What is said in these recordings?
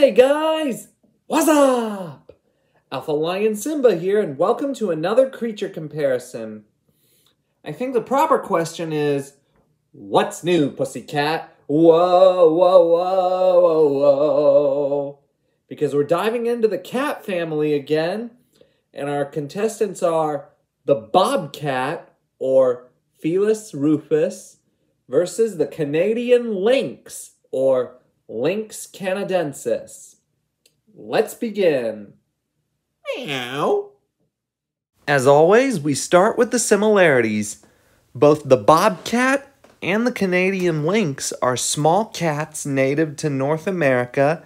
Hey guys, what's up? Alpha Lion Simba here, and welcome to another creature comparison. I think the proper question is, what's new, pussycat? Whoa, whoa, whoa, whoa, whoa. Because we're diving into the cat family again, and our contestants are the Bobcat, or Felis Rufus, versus the Canadian Lynx, or Lynx canadensis. Let's begin. Meow. As always, we start with the similarities. Both the Bobcat and the Canadian Lynx are small cats native to North America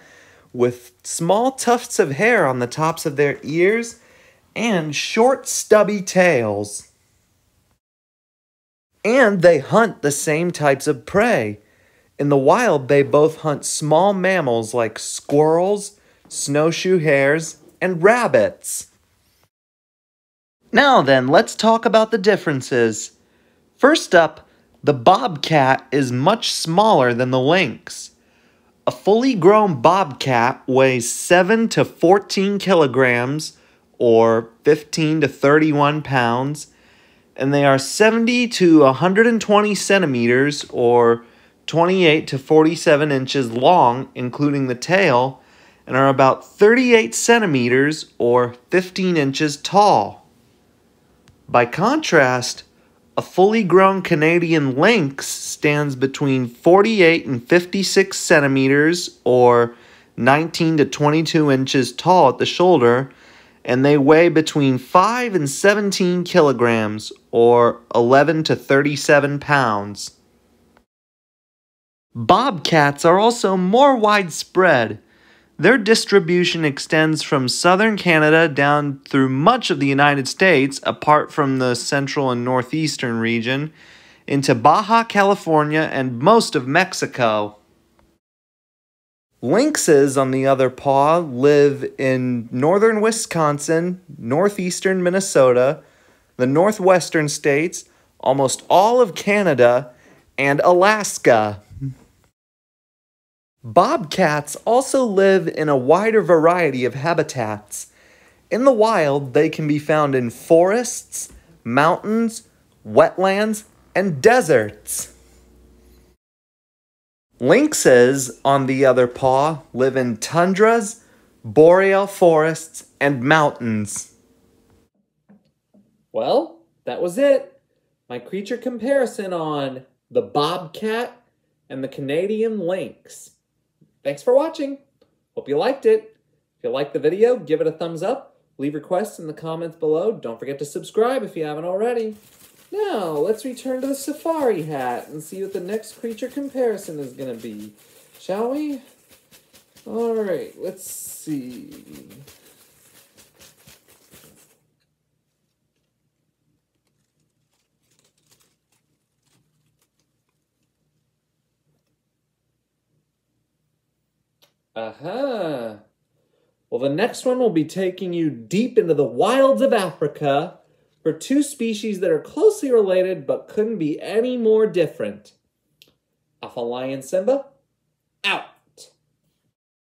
with small tufts of hair on the tops of their ears and short, stubby tails. And they hunt the same types of prey. In the wild, they both hunt small mammals like squirrels, snowshoe hares, and rabbits. Now then, let's talk about the differences. First up, the Bobcat is much smaller than the Lynx. A fully grown Bobcat weighs 7 to 14 kilograms, or 15 to 31 pounds, and they are 70 to 120 centimeters, or 28 to 47 inches long, including the tail, and are about 38 centimeters or 15 inches tall. By contrast, a fully grown Canadian Lynx stands between 48 and 56 centimeters or 19 to 22 inches tall at the shoulder, and they weigh between 5 and 17 kilograms or 11 to 37 pounds. Bobcats are also more widespread. Their distribution extends from southern Canada down through much of the United States, apart from the central and northeastern region, into Baja California and most of Mexico. Lynxes, on the other paw, live in northern Wisconsin, northeastern Minnesota, the northwestern states, almost all of Canada, and Alaska. Bobcats also live in a wider variety of habitats. In the wild, they can be found in forests, mountains, wetlands, and deserts. Lynxes, on the other paw, live in tundras, boreal forests, and mountains. Well, that was it. My creature comparison on the Bobcat and the Canadian Lynx. Thanks for watching. Hope you liked it. If you liked the video, give it a thumbs up. Leave requests in the comments below. Don't forget to subscribe if you haven't already. Now, let's return to the safari hat and see what the next creature comparison is going to be. Shall we? All right, let's see. Uh-huh. Well, the next one will be taking you deep into the wilds of Africa for two species that are closely related but couldn't be any more different. Alpha Lion Simba, out.